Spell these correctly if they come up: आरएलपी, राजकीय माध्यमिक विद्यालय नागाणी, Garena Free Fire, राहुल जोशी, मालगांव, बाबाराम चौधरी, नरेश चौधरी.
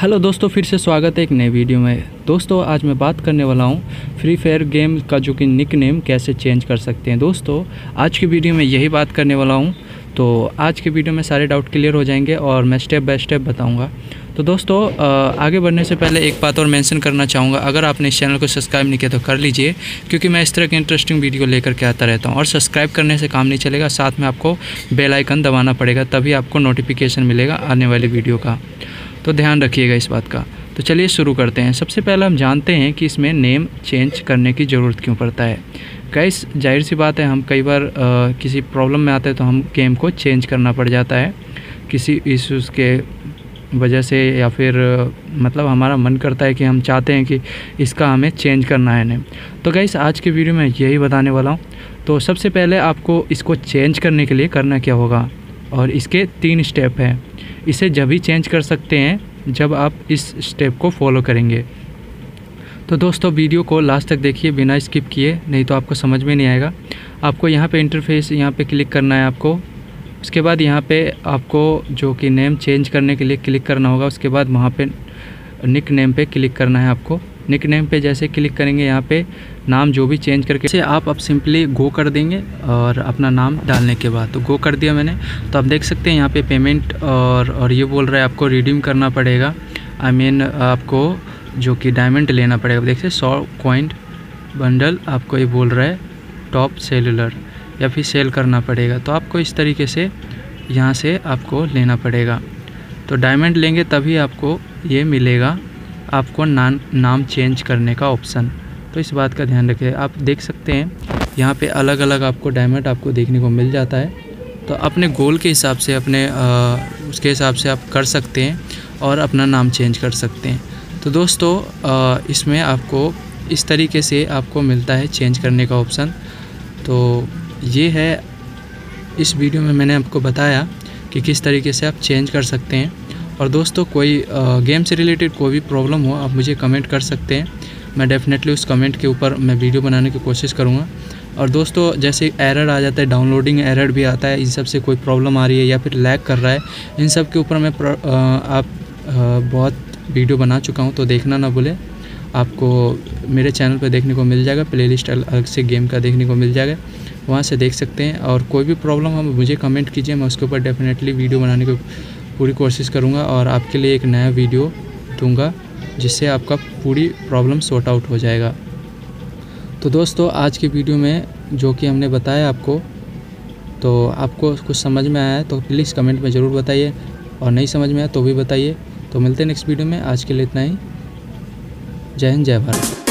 Hello दोस्तों, फिर से स्वागत है एक नए वीडियो में। दोस्तों आज मैं बात करने वाला हूं फ्री फायर गेम का जो कि निकनेम कैसे चेंज कर सकते हैं। दोस्तों आज की वीडियो में यही बात करने वाला हूं। तो आज के वीडियो में सारे डाउट क्लियर हो जाएंगे और मैं स्टेप बाय स्टेप बताऊंगा। तो दोस्तों आगे बढ़ने से पहले एक बात और मेंशन करना चाहूँगा, अगर आपने इस चैनल को सब्सक्राइब नहीं किया तो कर लीजिए, क्योंकि मैं इस तरह के इंटरेस्टिंग वीडियो लेकर के आता रहता हूँ। और सब्सक्राइब करने से काम नहीं चलेगा, साथ में आपको बेल आइकन दबाना पड़ेगा, तभी आपको नोटिफिकेशन मिलेगा आने वाली वीडियो का। तो ध्यान रखिएगा इस बात का। तो चलिए शुरू करते हैं। सबसे पहले हम जानते हैं कि इसमें नेम चेंज करने की ज़रूरत क्यों पड़ता है। गाइस जाहिर सी बात है, हम कई बार किसी प्रॉब्लम में आते हैं तो हम गेम को चेंज करना पड़ जाता है किसी इश्यूज़ के वजह से, या फिर मतलब हमारा मन करता है कि हम चाहते हैं कि इसका हमें चेंज करना है नेम। तो गाइस आज के वीडियो में यही बताने वाला हूँ। तो सबसे पहले आपको इसको चेंज करने के लिए करना क्या होगा, और इसके 3 स्टेप हैं। इसे जब ही चेंज कर सकते हैं जब आप इस स्टेप को फॉलो करेंगे। तो दोस्तों वीडियो को लास्ट तक देखिए बिना स्किप किए, नहीं तो आपको समझ में नहीं आएगा। आपको यहाँ पे इंटरफेस यहाँ पे क्लिक करना है आपको। उसके बाद यहाँ पे आपको जो कि नेम चेंज करने के लिए क्लिक करना होगा। उसके बाद वहाँ पे निक नेम पर क्लिक करना है आपको। निक नेम पर जैसे क्लिक करेंगे, यहाँ पे नाम जो भी चेंज करके से आप सिंपली गो कर देंगे, और अपना नाम डालने के बाद तो गो कर दिया मैंने। तो आप देख सकते हैं यहाँ पे पेमेंट और ये बोल रहा है आपको रिडीम करना पड़ेगा। आपको जो कि डायमंड लेना पड़ेगा। देखिए 100 कॉइन बंडल आपको ये बोल रहा है टॉप सेलुलर, या फिर सेल करना पड़ेगा। तो आपको इस तरीके से यहाँ से आपको लेना पड़ेगा। तो डायमंड लेंगे तभी आपको ये मिलेगा, आपको नाम चेंज करने का ऑप्शन। तो इस बात का ध्यान रखिए। आप देख सकते हैं यहाँ पे अलग अलग आपको डायमंड आपको देखने को मिल जाता है। तो अपने गोल के हिसाब से उसके हिसाब से आप कर सकते हैं और अपना नाम चेंज कर सकते हैं। तो दोस्तों इसमें आपको इस तरीके से आपको मिलता है चेंज करने का ऑप्शन। तो ये है, इस वीडियो में मैंने आपको बताया कि किस तरीके से आप चेंज कर सकते हैं। और दोस्तों कोई गेम से रिलेटेड कोई भी प्रॉब्लम हो आप मुझे कमेंट कर सकते हैं। मैं डेफिनेटली उस कमेंट के ऊपर मैं वीडियो बनाने की कोशिश करूँगा। और दोस्तों जैसे एरर आ जाता है, डाउनलोडिंग एरर भी आता है, इन सब से कोई प्रॉब्लम आ रही है या फिर लैग कर रहा है, इन सब के ऊपर मैं बहुत वीडियो बना चुका हूँ। तो देखना ना भूलें, आपको मेरे चैनल पर देखने को मिल जाएगा। प्लेलिस्ट अलग से गेम का देखने को मिल जाएगा, वहाँ से देख सकते हैं। और कोई भी प्रॉब्लम हम मुझे कमेंट कीजिए, मैं उसके ऊपर डेफिनेटली वीडियो बनाने की पूरी कोशिश करूँगा और आपके लिए एक नया वीडियो दूँगा जिससे आपका पूरी प्रॉब्लम सॉर्ट आउट हो जाएगा। तो दोस्तों आज की वीडियो में जो कि हमने बताया आपको, तो आपको कुछ समझ में आया है तो प्लीज़ कमेंट में ज़रूर बताइए, और नहीं समझ में आया तो भी बताइए। तो मिलते हैं नेक्स्ट वीडियो में। आज के लिए इतना ही। जय हिंद, जय भारत।